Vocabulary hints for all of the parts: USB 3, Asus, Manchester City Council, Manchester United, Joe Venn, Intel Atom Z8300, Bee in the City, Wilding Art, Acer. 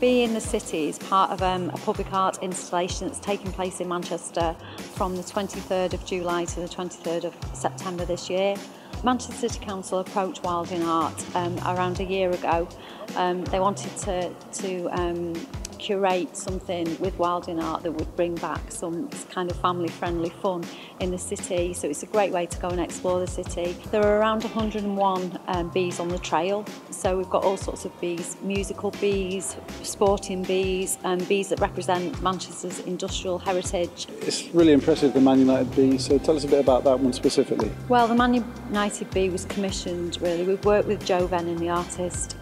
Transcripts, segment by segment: Bee in the City is part of a public art installation that's taking place in Manchester from the 23rd of July to the 23rd of September this year. Manchester City Council approached Wilding Art around a year ago. They wanted to curate something with Wilding Art that would bring back some kind of family-friendly fun in the city, so it's a great way to go and explore the city. There are around 101 bees on the trail, so we've got all sorts of bees, musical bees, sporting bees, and bees that represent Manchester's industrial heritage. It's really impressive, the Man United bee, so tell us a bit about that one specifically. Well, the Man United bee was commissioned, really. We've worked with Joe Venn and the artist.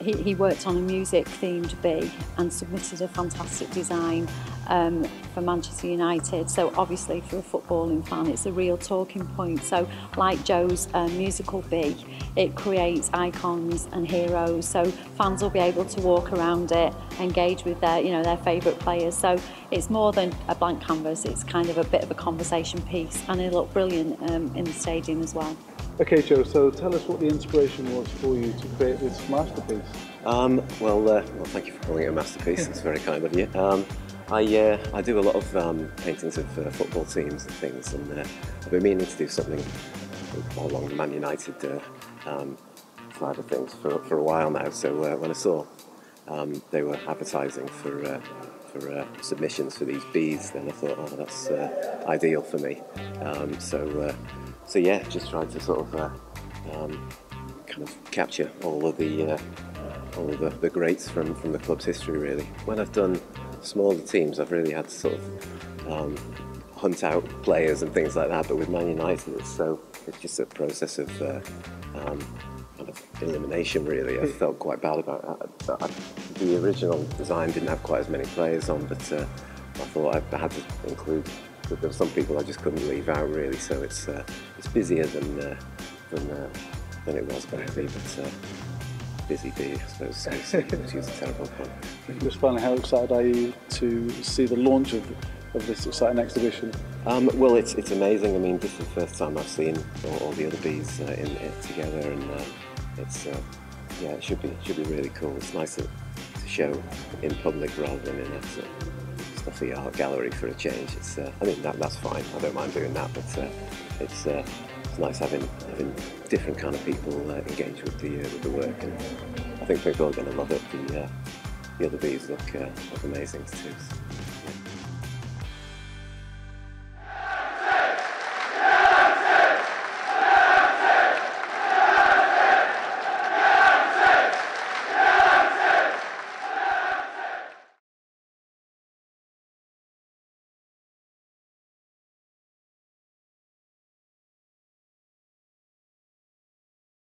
He worked on a music-themed bee and submitted a fantastic design for Manchester United. So obviously for a footballing fan it's a real talking point. So like Joe's musical bee, it creates icons and heroes, so fans will be able to walk around it, engage with their favourite players. So it's more than a blank canvas, it's kind of a bit of a conversation piece, and it looked brilliant in the stadium as well. Okay, Joe, so tell us what the inspiration was for you to create this masterpiece. Well, thank you for calling it a masterpiece, it's very kind of you. I do a lot of paintings of football teams and things, and I've been meaning to do something along the Man United side of things for a while now, so when I saw they were advertising for submissions for these bees, then I thought, oh, that's ideal for me. So yeah, just trying to sort of kind of capture all of the greats from the club's history, really. When I've done smaller teams, I've really had to sort of hunt out players and things like that. But with Man United, it's just a process of kind of elimination, really. I felt quite bad about that. The original design didn't have quite as many players on, but I thought I had to include. But there were some people I just couldn't leave out, really, so it's busier than it was back then, but busy bee, I suppose, which is a terrible point. Just finally, how excited are you to see the launch of this exciting exhibition? Well, it's amazing. I mean, this is the first time I've seen all the other bees in it together, and yeah, it should be really cool. It's nice to show in public rather than in the art gallery for a change. It's I mean, that's fine, I don't mind doing that, but it's nice having different kind of people engage with the work, and I think people are going to love it. The other bees look amazing too.